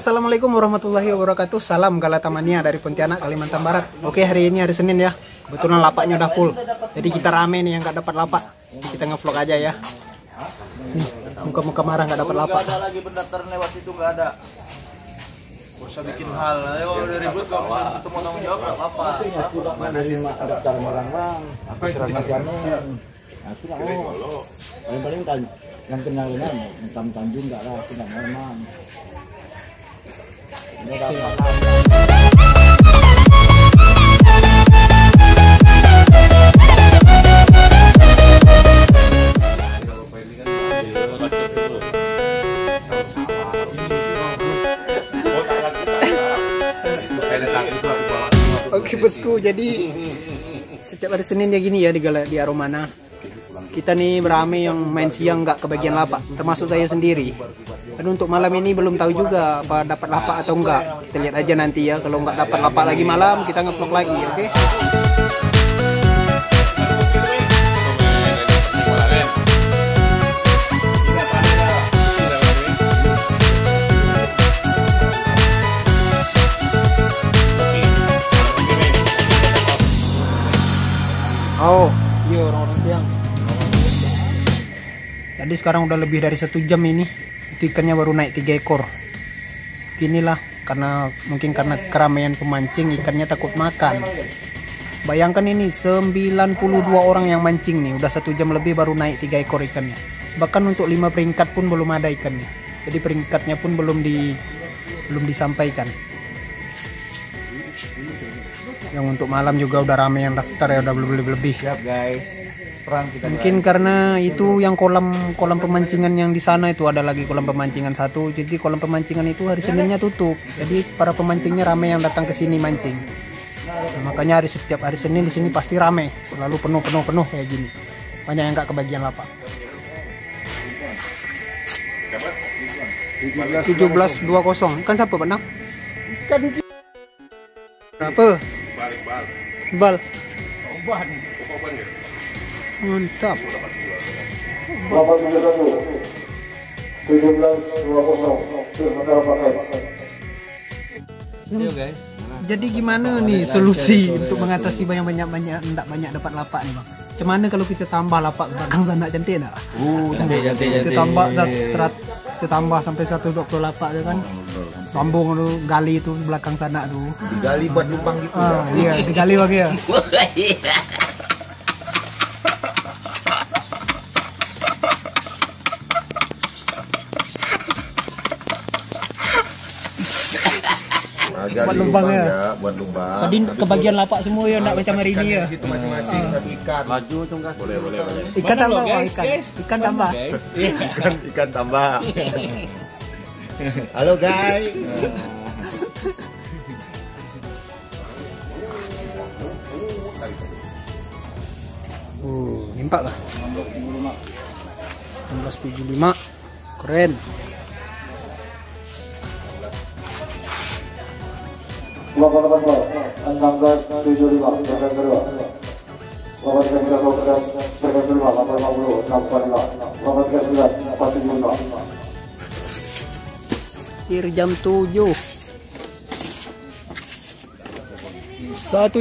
Assalamualaikum warahmatullahi wabarakatuh. Salam Galatamania dari Pontianak, Kalimantan Barat. Oke, hari ini hari Senin ya. Kebetulan lapaknya udah full. Jadi kita rame nih yang gak dapat lapak. Kita ngevlog aja ya. Nih, muka-muka marah gak dapat lapak. Gak ada lagi benda lewat situ, gak ada. Usah bikin hal. Ayo udah ribut kalau misalnya situ mau tanggung jawab, gak apa-apa. Mana sih ada cara orang-orang. Aku serangkan siapa. Aku lah, oh. Paling-paling yang kenal-kenal, entam Tanjung gak lah. Aku gak normal. Oke bosku, jadi setiap hari Senin ya gini ya di Aromana. Kita nih berame yang main siang nggak kebagian lapak, termasuk saya sendiri. Dan untuk malam ini belum tahu juga apa dapat lapak atau enggak. Kita lihat aja nanti ya, kalau nggak dapat lapak lagi malam kita ngevlog lagi, oke? Oh, iya orang-orang siang. Jadi sekarang udah lebih dari 1 jam ini. Itu ikannya baru naik 3 ekor. Inilah karena mungkin karena keramaian pemancing, ikannya takut makan. Bayangkan ini 92 orang yang mancing nih, udah 1 jam lebih baru naik 3 ekor ikannya. Bahkan untuk 5 peringkat pun belum ada ikannya. Jadi peringkatnya pun belum disampaikan. Yang untuk malam juga udah rame yang daftar ya, udah lebih. Siap guys. Mungkin karena itu yang kolam pemancingan yang di sana itu ada lagi kolam pemancingan satu, jadi kolam pemancingan itu hari Seninnya tutup, jadi para pemancingnya rame yang datang ke sini mancing. Nah, makanya setiap hari Senin di sini pasti rame, selalu penuh kayak gini, banyak yang nggak kebagian lapak. 17.20 kan siapa benar? Kan berapa? Bal. Mantap. 17.20. Guys. Jadi gimana nih solusi untuk mengatasi banyak dapat lapak nih bang? Gimana kalau kita tambah lapak ke belakang sana, cantik enggak? Cantik. Kita tambah sampai 120 lapak aja kan. Sambung dulu, gali itu belakang sana dulu. Digali buat lubang gitu. Iya, digali lagi ya. Buat lubang ya. Tadi kebagian lapak semua ya, enggak macam hari ini ya. Itu masing-masing ikan. Maju dong, Kak. Boleh. Ikan tambah. Ikan tambah. Halo guys. Nimpak lah. 16.75. Keren. Jam 7. 1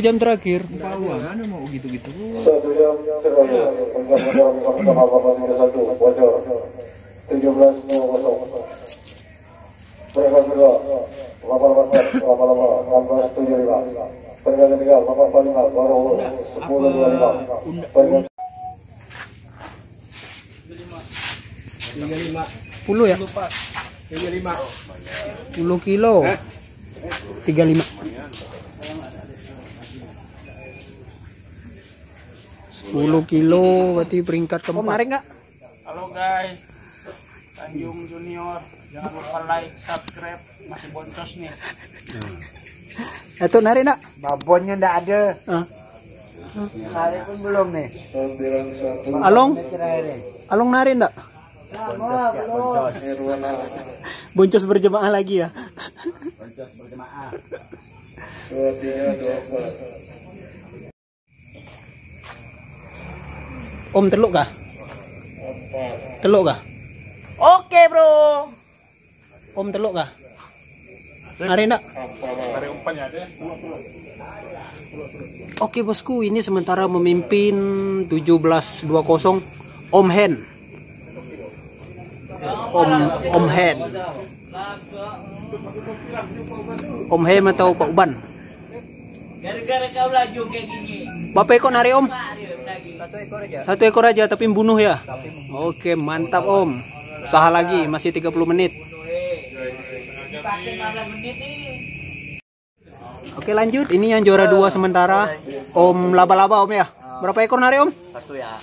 jam terakhir. Mau gitu-gitu. 1 jam terakhir. 35 ya? 10 kilo. 35. Berarti peringkat keempat. Menarik nggak? Halo guys, Tanjung Junior, jangan lupa like, subscribe, masih boncos nih. Itu narik nak? Babonnya ndak ada. Narik pun belum nih. Along narik ndak? Boncos berjemaah lagi ya. Boncos berjemaah. Om teluk kah? Oke bro. Om teluk kah? Mari ndak? Oke bosku, ini sementara memimpin 17-20 Om Hen atau Pak Uban. Gara-gara kau laju kayak gini. Berapa ekor nari Om? Satu ekor aja tapi bunuh ya. Oke, mantap Om. Usaha lagi, masih 30 menit. Oke, lanjut. Ini yang juara 2 sementara Om Laba-Laba Om ya. Berapa ekor nari Om?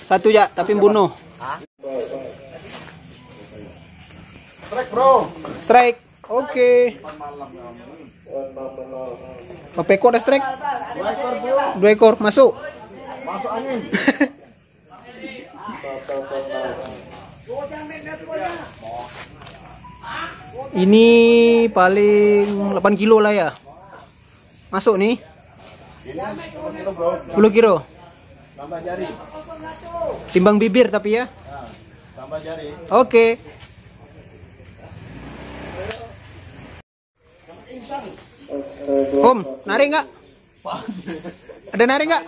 Satu ya, tapi bunuh. Strike bro. Strike. Oke. Berapa ekor ada strike? 2 ekor masuk. Masuk angin. Ini paling 8 kilo lah ya. Masuk nih. 10 kilo. Tambah jari. Timbang bibir tapi ya. Tambah jari. Oke. Om, nari nggak? Ada nari nggak?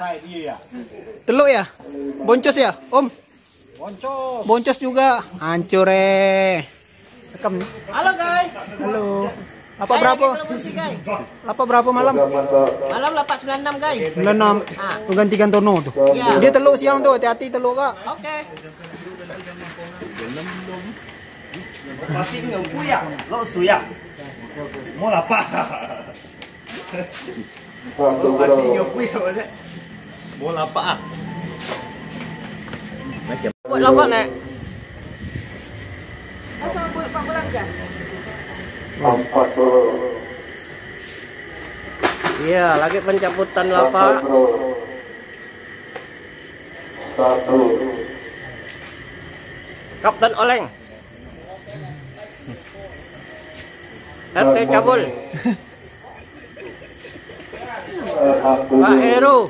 Teluk ya? Boncos ya, Om? Boncos juga. Hancur rekam. Halo guys. Halo. Apa berapa? Apa berapa malam? Malam 896 guys. 96. Gantikan tono tuh. Ya. Dia teluk siang tuh, hati-hati teluk kak. Oke. Okay. Masih nunggu ya, lo suya. Mau apa? Mau apa? Buat lawak nak. Asal buat pak bolang kan? Iya, lagi pencabutan lapak. Kapten Oleng. RT Cabul. Pak Heru.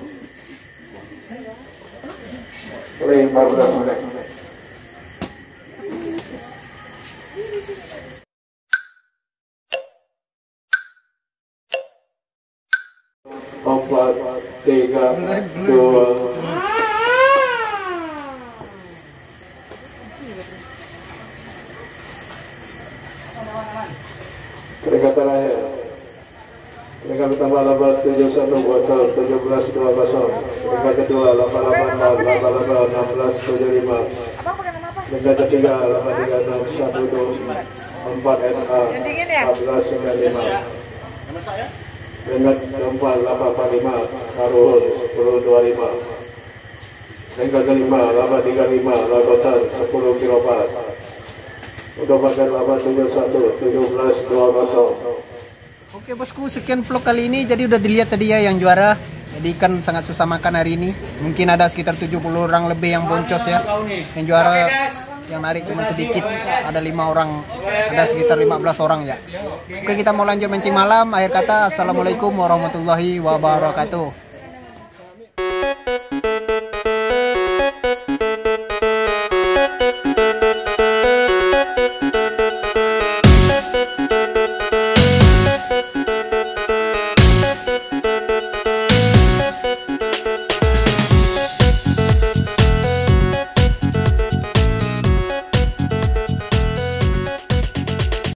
Peringatan akhir. Peringkat pertama laba 71 bocor 17-20. Peringkat kedua laba 16-75. Peringkat ketiga laba 36-12-4 NA 14-95. Peringkat keempat laba 45 Karuhun 10-25. Peringkat kelima laba 35 Lagotan 10 kilopat. Udah laba 71, 17-20. Oke bosku, sekian vlog kali ini. Jadi udah dilihat tadi ya yang juara. Jadi ikan sangat susah makan hari ini. Mungkin ada sekitar 70 orang lebih yang boncos ya. Yang juara yang narik cuma sedikit. Ada 5 orang. Ada sekitar 15 orang ya. Oke, kita mau lanjut mancing malam. Akhir kata, assalamualaikum warahmatullahi wabarakatuh.